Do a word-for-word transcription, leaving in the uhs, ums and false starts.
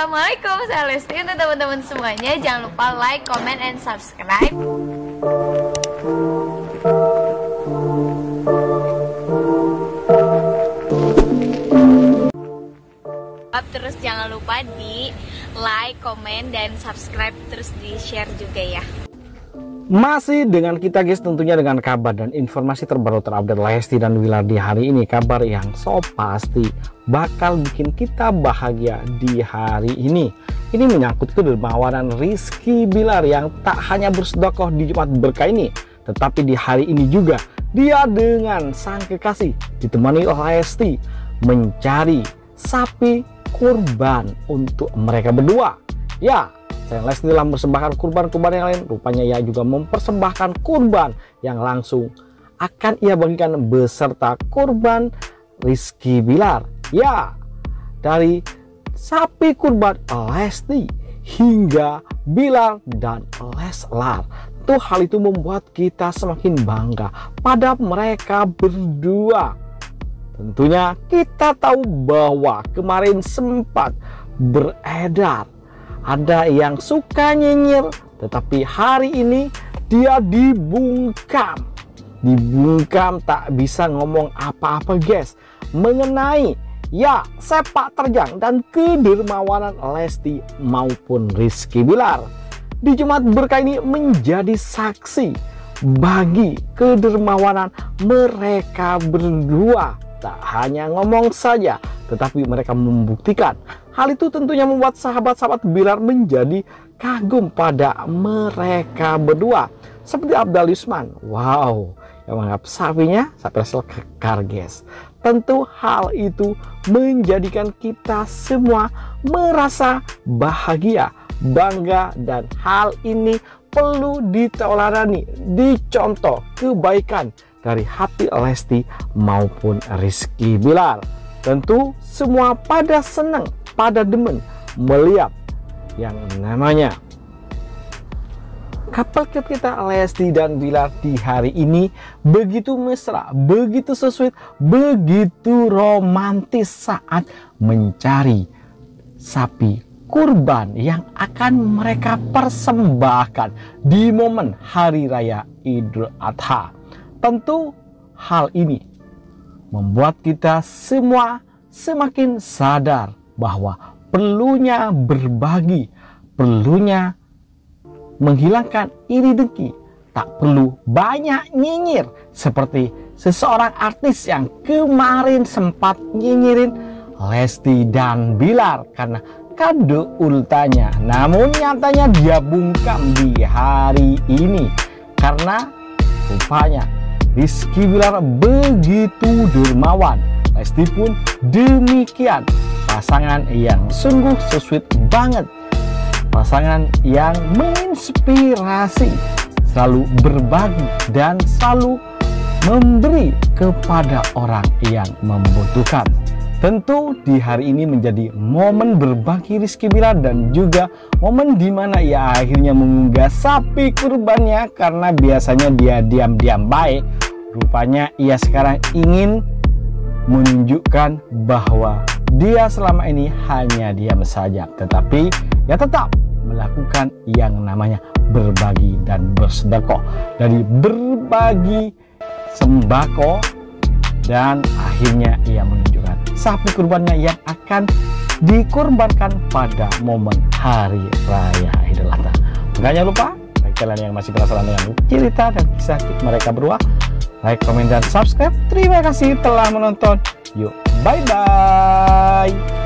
Assalamualaikum, saya Lesti. Untuk teman-teman semuanya, jangan lupa like, comment, and subscribe. Terus jangan lupa di like, comment, dan subscribe. Terus di share juga ya. Masih dengan kita guys, tentunya dengan kabar dan informasi terbaru terupdate Lesti dan Billar di hari ini. Kabar yang so pasti bakal bikin kita bahagia di hari ini. Ini menyangkut kedermawanan Rizky Billar yang tak hanya bersedekah di Jumat berkah ini, tetapi di hari ini juga dia dengan sang kekasih ditemani oleh Lesti mencari sapi kurban untuk mereka berdua. Ya, Sayang Lesti telah mempersembahkan kurban-kurban yang lain. Rupanya ia juga mempersembahkan kurban yang langsung akan ia bagikan beserta kurban Rizky Billar. Ya, dari sapi kurban Lesti hingga Billar dan Leslar. Tuh, hal itu membuat kita semakin bangga pada mereka berdua. Tentunya kita tahu bahwa kemarin sempat beredar ada yang suka nyinyir, tetapi hari ini dia dibungkam. Dibungkam tak bisa ngomong apa-apa guys, mengenai ya sepak terjang dan kedermawanan Lesti maupun Rizky Billar. Di Jumat berkah ini menjadi saksi bagi kedermawanan mereka berdua. Tak hanya ngomong saja, tetapi mereka membuktikan. Hal itu tentunya membuat sahabat-sahabat Billar menjadi kagum pada mereka berdua. Seperti Abdal Isman, wow, yang menganggap sapinya sapi Leslar kekar guys. Tentu hal itu menjadikan kita semua merasa bahagia, bangga, dan hal ini perlu ditolerani, dicontoh kebaikan dari hati Lesti maupun Rizky Billar. Tentu semua pada senang, pada demen melihat yang namanya couple kita Lesti dan Billar di hari ini begitu mesra, begitu sesuai, begitu romantis saat mencari sapi kurban yang akan mereka persembahkan di momen hari raya Idul Adha. Tentu hal ini membuat kita semua semakin sadar bahwa perlunya berbagi, perlunya menghilangkan iri dengki, tak perlu banyak nyinyir seperti seseorang artis yang kemarin sempat nyinyirin Lesti dan Billar karena kado ultanya. Namun nyatanya dia bungkam di hari ini karena rupanya Rizky Billar begitu dermawan, Lesti pun demikian. Pasangan yang sungguh sesuai banget, pasangan yang menginspirasi, selalu berbagi dan selalu memberi kepada orang yang membutuhkan. Tentu di hari ini menjadi momen berbagi Rizky Billar dan juga momen dimana ia akhirnya mengunggah sapi kurbannya, karena biasanya dia diam-diam baik. Rupanya ia sekarang ingin menunjukkan bahwa dia selama ini hanya diam saja, tetapi ya tetap melakukan yang namanya berbagi dan bersedekah. Dari berbagi sembako dan akhirnya ia menunjukkan sapi kurbannya yang akan dikurbankan pada momen hari raya Idul Adha. Jangan lupa, bagi kalian yang masih penasaran dengan cerita dan kisah mereka berdua, like, komen, dan subscribe. Terima kasih telah menonton. Yuk, bye-bye.